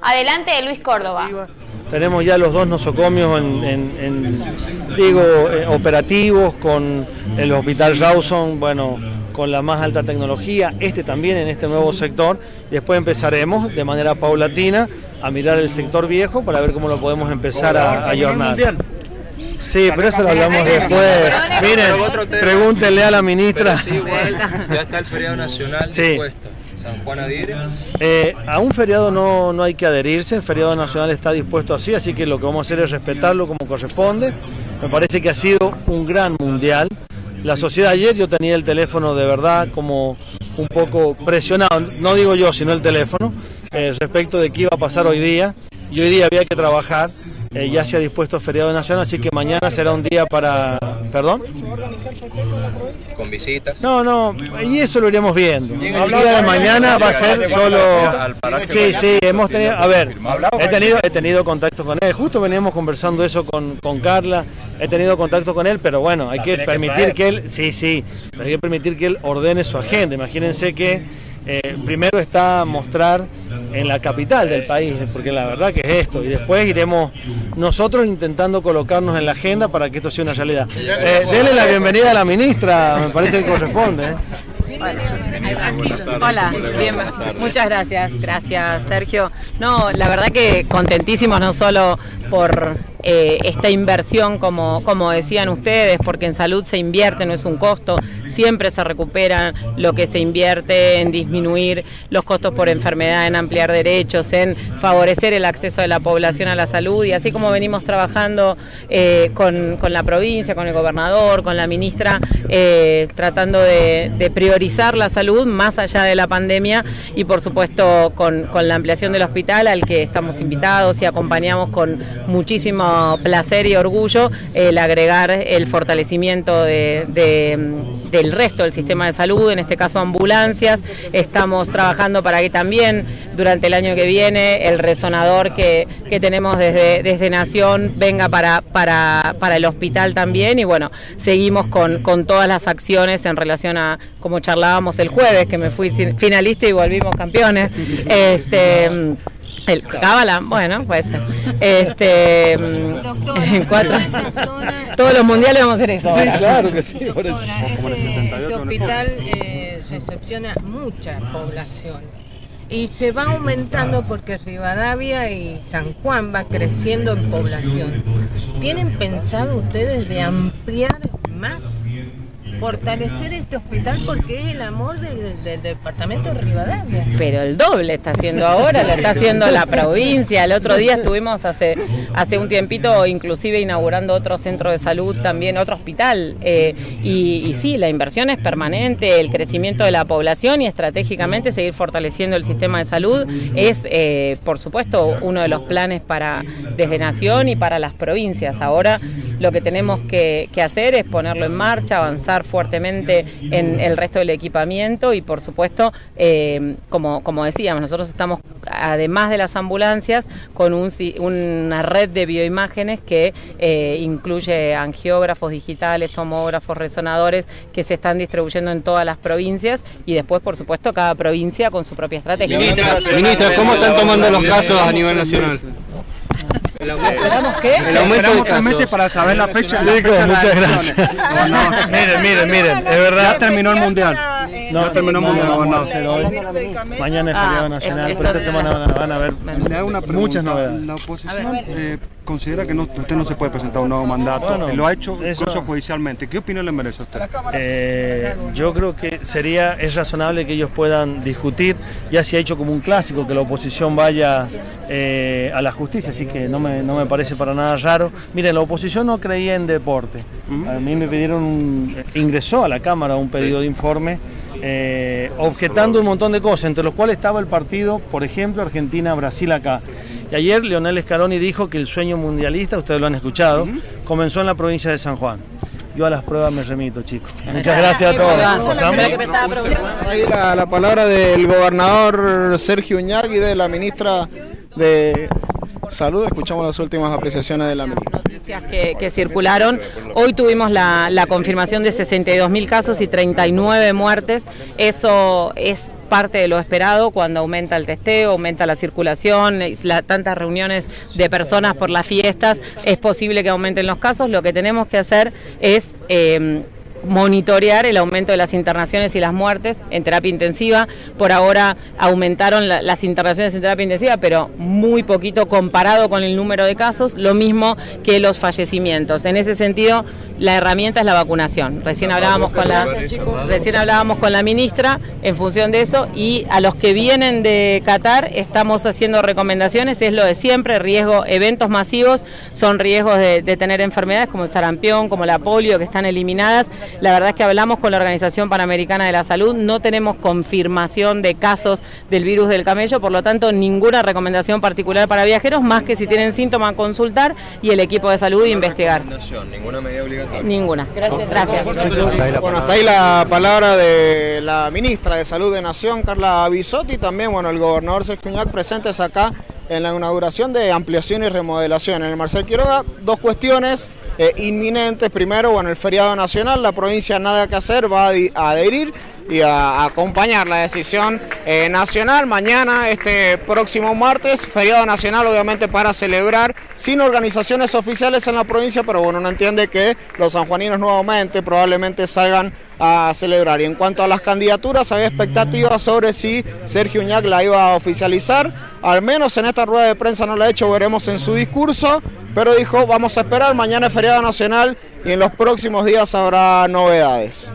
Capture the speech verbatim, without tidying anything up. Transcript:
Adelante de Luis Córdoba. Tenemos ya los dos nosocomios en, en, en digo, eh, operativos, con el hospital Rawson, bueno, con la más alta tecnología, este también en este nuevo sector. Después empezaremos de manera paulatina a mirar el sector viejo para ver cómo lo podemos empezar a ayornar. Sí, pero eso lo hablamos después. Miren, pregúntenle a la ministra. Sí, igual, ya está el feriado nacional dispuesto. ¿San Juan adhiere? Eh, a un feriado no, no hay que adherirse, el feriado nacional está dispuesto así, así que lo que vamos a hacer es respetarlo como corresponde. Me parece que ha sido un gran mundial. La sociedad ayer, yo tenía el teléfono de verdad como un poco presionado, no digo yo, sino el teléfono, eh, respecto de qué iba a pasar hoy día, y hoy día había que trabajar. Eh, ya se ha dispuesto a feriado nacional, así que mañana será un día para... ¿Perdón? ¿Con visitas? No, no, y eso lo iremos viendo. El día de mañana va a ser solo... Sí, sí, hemos tenido... A ver, he tenido, he tenido contactos con él, justo veníamos conversando eso con, con Carla, he tenido contacto con él, pero bueno, hay que permitir que él... Sí, sí, hay que permitir que él ordene su agenda. Imagínense que eh, primero está mostrar... en la capital del país, porque la verdad que es esto, y después iremos nosotros intentando colocarnos en la agenda para que esto sea una realidad. Eh, denle la bienvenida a la ministra, me parece que corresponde. ¿eh? Hola, bien, muchas gracias, gracias Sergio. No, la verdad que contentísimos no solo por eh, esta inversión, como, como decían ustedes, porque en salud se invierte, no es un costo, siempre se recupera lo que se invierte en disminuir los costos por enfermedad, en ampliar derechos, en favorecer el acceso de la población a la salud, y así como venimos trabajando eh, con, con la provincia, con el gobernador, con la ministra, eh, tratando de, de priorizar la salud más allá de la pandemia, y por supuesto con, con la ampliación del hospital al que estamos invitados y acompañamos con muchísimo placer y orgullo el agregar el fortalecimiento de, de, del resto del sistema de salud, en este caso ambulancias. Estamos trabajando para que también durante el año que viene el resonador que, que tenemos desde, desde Nación venga para, para, para el hospital también, y bueno, seguimos con, con todas las acciones en relación a, como charlábamos el jueves, que me fui finalista y volvimos campeones. Este... El cábala, bueno, pues este en cuatro todos los mundiales vamos a hacer eso. Sí, claro que sí. Doctora, este hospital eh, recepciona mucha población y se va aumentando porque Rivadavia y San Juan va creciendo en población. ¿Tienen pensado ustedes de ampliar más? Fortalecer este hospital porque es el amor del, del, del departamento de Rivadavia. Pero el doble está haciendo ahora, lo está haciendo la provincia. El otro día estuvimos hace, hace un tiempito inclusive inaugurando otro centro de salud, también otro hospital. Eh, y, y sí, la inversión es permanente, el crecimiento de la población y estratégicamente seguir fortaleciendo el sistema de salud es, eh, por supuesto, uno de los planes para desde Nación y para las provincias. Ahora lo que tenemos que, que hacer es ponerlo en marcha, avanzar fuertemente en el resto del equipamiento y por supuesto, eh, como, como decíamos, nosotros estamos, además de las ambulancias, con un, una red de bioimágenes que eh, incluye angiógrafos digitales, tomógrafos, resonadores, que se están distribuyendo en todas las provincias, y después, por supuesto, cada provincia con su propia estrategia. Ministra, ministra, ¿cómo están tomando los casos a nivel nacional? El aumento, ¿esperamos qué? El aumento de tres meses para saber la fecha. Chicos, muchas gracias. No, no, miren, miren, miren, es verdad. Ya terminó el mundial. No, no terminó el mundial. No, no, no. Mañana es feriado nacional, pero esta semana van a, van a ver muchas novedades. La oposición eh, considera que no, usted no se puede presentar un nuevo mandato. Bueno, lo ha hecho incluso judicialmente. ¿Qué opinión le merece a usted? Eh, yo creo que sería, es razonable que ellos puedan discutir. Ya se ha hecho como un clásico que la oposición vaya eh, a la justicia, así que no me No me parece para nada raro. Miren, la oposición no creía en deporte. A mí me pidieron, un, ingresó a la Cámara un pedido de informe eh, objetando un montón de cosas, entre los cuales estaba el partido, por ejemplo, Argentina-Brasil acá. Y ayer Lionel Scaloni dijo que el sueño mundialista, ustedes lo han escuchado, comenzó en la provincia de San Juan. Yo a las pruebas me remito, chicos. Muchas gracias a todos. Ahí la, la palabra del gobernador Sergio Uñac y de la ministra de... Salud, escuchamos las últimas apreciaciones de la ministra. Noticias que, que circularon. Hoy tuvimos la, la confirmación de sesenta y dos mil casos y treinta y nueve muertes. Eso es parte de lo esperado cuando aumenta el testeo, aumenta la circulación, la, tantas reuniones de personas por las fiestas, es posible que aumenten los casos. Lo que tenemos que hacer es eh, monitorear el aumento de las internaciones y las muertes en terapia intensiva. Por ahora aumentaron la, las internaciones en terapia intensiva, pero muy poquito comparado con el número de casos, lo mismo que los fallecimientos. En ese sentido, la herramienta es la vacunación. Recién hablábamos con la, recién hablábamos con la ministra en función de eso, y a los que vienen de Qatar estamos haciendo recomendaciones. Es lo de siempre, riesgo, eventos masivos son riesgos de, de tener enfermedades como el sarampión, como la polio, que están eliminadas. La verdad es que hablamos con la Organización Panamericana de la Salud, no tenemos confirmación de casos del virus del camello, por lo tanto ninguna recomendación particular para viajeros, más que si tienen síntomas consultar y el equipo de salud investigar. ¿Ninguna medida obligatoria? Ninguna. Gracias. Gracias. Bueno, hasta ahí la palabra de la ministra de Salud de Nación, Carla Vizzotti. También, bueno, el gobernador Sergio Uñac presentes acá en la inauguración de ampliación y remodelación en el Marcial Quiroga. Dos cuestiones eh, inminentes. Primero, bueno, el feriado nacional, la provincia nada que hacer, va a adherir y a acompañar la decisión eh, nacional. Mañana, este próximo martes, feriado nacional obviamente para celebrar sin organizaciones oficiales en la provincia, pero bueno, uno entiende que los sanjuaninos nuevamente probablemente salgan a celebrar. Y en cuanto a las candidaturas, había expectativas sobre si Sergio Uñac la iba a oficializar, al menos en esta rueda de prensa no la ha hecho, veremos en su discurso, pero dijo vamos a esperar, mañana es feriado nacional y en los próximos días habrá novedades.